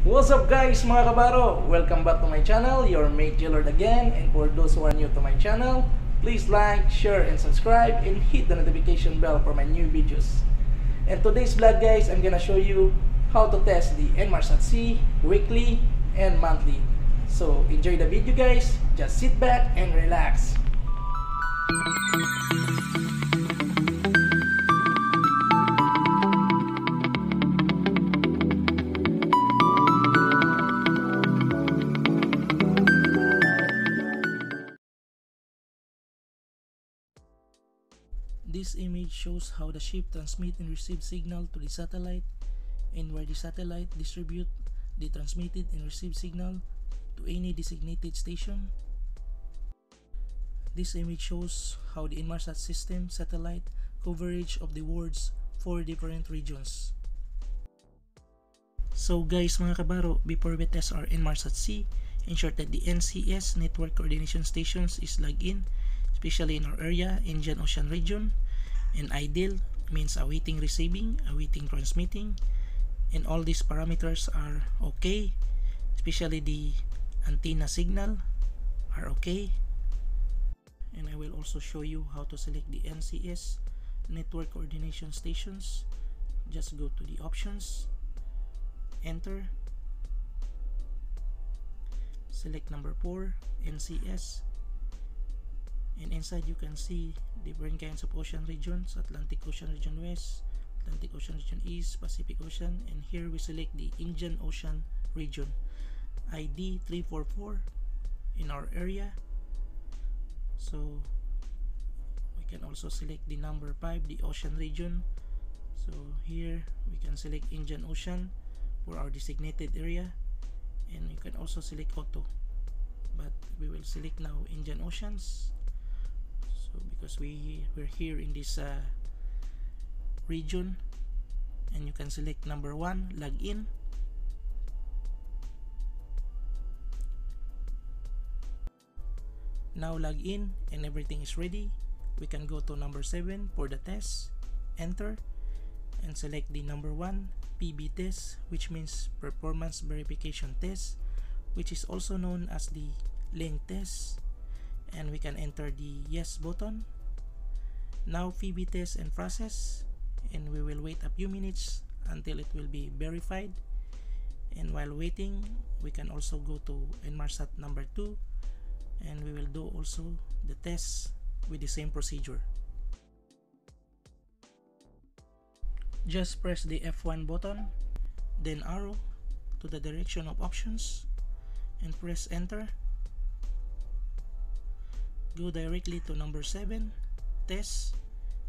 What's up guys mga kabaro? Welcome back to my channel, your Mate Jlord again. And for those who are new to my channel, please like, share, and subscribe, and hit the notification bell for my new videos. And today's vlog guys, I'm gonna show you how to test the Inmarsat-C weekly and monthly. So enjoy the video guys, just sit back and relax. This image shows how the ship transmits and receives signal to the satellite, and where the satellite distributes the transmitted and received signal to any designated station. This image shows how the Inmarsat system satellite coverage of the world's 4 different regions. So guys mga kabaro, before we test our Inmarsat-C, ensure that the NCS network coordination stations is logged in, especially in our area, Indian Ocean region. And idle means awaiting receiving, awaiting transmitting, and all these parameters are okay, especially the antenna signal are okay. And I will also show you how to select the NCS network coordination stations. Just go to the options, enter, select number 4, NCS. And inside you can see different kinds of ocean regions: Atlantic Ocean Region West, Atlantic Ocean Region East, Pacific Ocean, and here we select the Indian Ocean Region, ID 344 in our area. So we can also select the number 5, the Ocean Region. So here we can select Indian Ocean for our designated area, and you can also select auto, but we will select now Indian Oceans. So because we're here in this region. And you can select number 1, log in. Now log in and everything is ready. We can go to number 7 for the test, enter, and select the number 1, PB test, which means performance verification test, which is also known as the link test. And we can enter the yes button. Now PB test and process, and we will wait a few minutes until it will be verified. And while waiting, we can also go to Inmarsat number 2, and we will do also the test with the same procedure. Just press the F1 button, then arrow to the direction of options, and press enter. Go directly to number 7, test,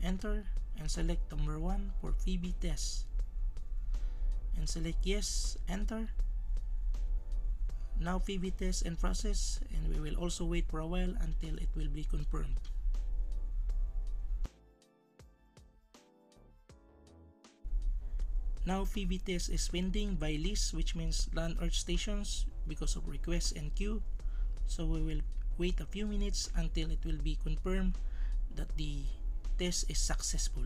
enter, and select number 1 for PB test, and select yes, enter. Now PB test and process, and we will also wait for a while until it will be confirmed. Now PB test is pending by list, which means land earth stations, because of request and queue. So we will wait a few minutes until it will be confirmed that the test is successful.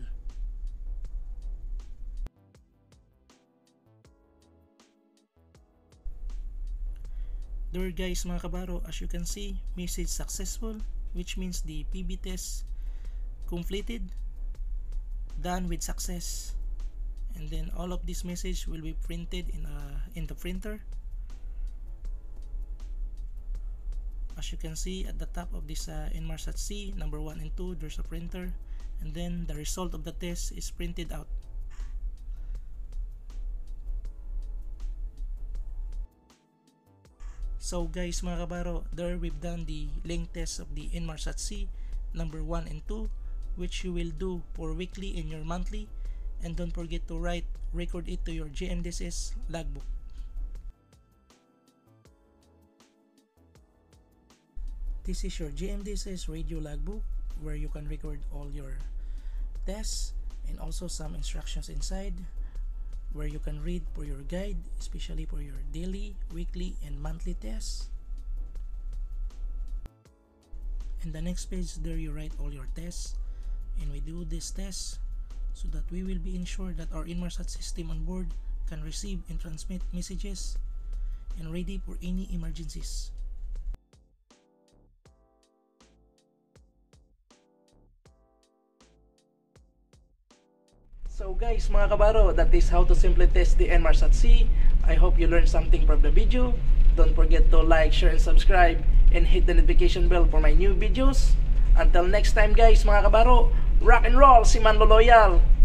There guys mga kabaro, as you can see, message successful, which means the PB test completed, done with success. And then all of this message will be printed in the printer. As you can see at the top of this Inmarsat-C, number 1 and 2, there's a printer, and then the result of the test is printed out. So guys mga kabaro, there we've done the link test of the Inmarsat-C number 1 and 2, which you will do for weekly and your monthly. And don't forget to record it to your GMDSS logbook. This is your GMDSS radio logbook, where you can record all your tests, and also some instructions inside where you can read for your guide, especially for your daily, weekly, and monthly tests. And the next page, there you write all your tests, and we do this test so that we will be ensured that our Inmarsat system on board can receive and transmit messages and ready for any emergencies. So guys, mga kabaro, that is how to simply test the Inmarsat-C. I hope you learned something from the video. Don't forget to like, share, and subscribe, and hit the notification bell for my new videos. Until next time guys, mga kabaro, rock and roll, si Manlo Loyal!